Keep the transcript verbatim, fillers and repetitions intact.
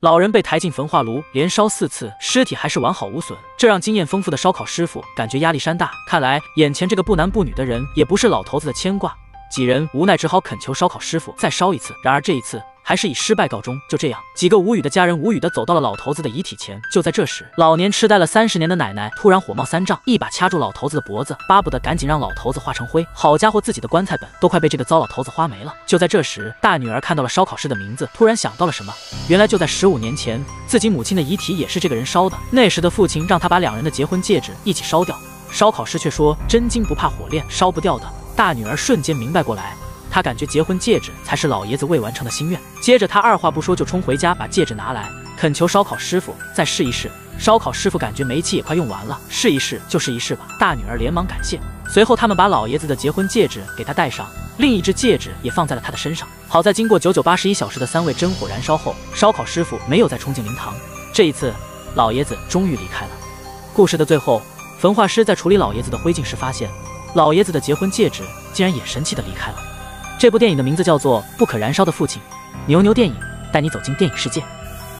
老人被抬进焚化炉，连烧四次，尸体还是完好无损，这让经验丰富的烧烤师傅感觉压力山大。看来眼前这个不男不女的人也不是老头子的牵挂。几人无奈只好恳求烧烤师傅再烧一次，然而这一次还是以失败告终。就这样，几个无语的家人无语的走到了老头子的遗体前。就在这时，老年痴呆了三十年的奶奶突然火冒三丈，一把掐住老头子的脖子，巴不得赶紧让老头子化成灰。好家伙，自己的棺材本都快被这个糟老头子花没了。就在这时，大女儿看到了烧烤师的名字，突然想到了什么。原来就在十五年前，自己母亲的遗体也是这个人烧的。那时的父亲让他把两人的结婚戒指一起烧掉，烧烤师却说真金不怕火炼，烧不掉的。大女儿瞬间明白过来。他感觉结婚戒指才是老爷子未完成的心愿。接着他二话不说就冲回家，把戒指拿来，恳求烧烤师傅再试一试。烧烤师傅感觉煤气也快用完了，试一试就是一试吧。大女儿连忙感谢。随后他们把老爷子的结婚戒指给他戴上，另一只戒指也放在了他的身上。好在经过九九八十一小时的三味真火燃烧后，烧烤师傅没有再冲进灵堂。这一次，老爷子终于离开了。故事的最后，焚化师在处理老爷子的灰烬时发现，老爷子的结婚戒指竟然也神奇的离开了。这部电影的名字叫做《不可燃烧的父亲》，牛牛电影带你走进电影世界。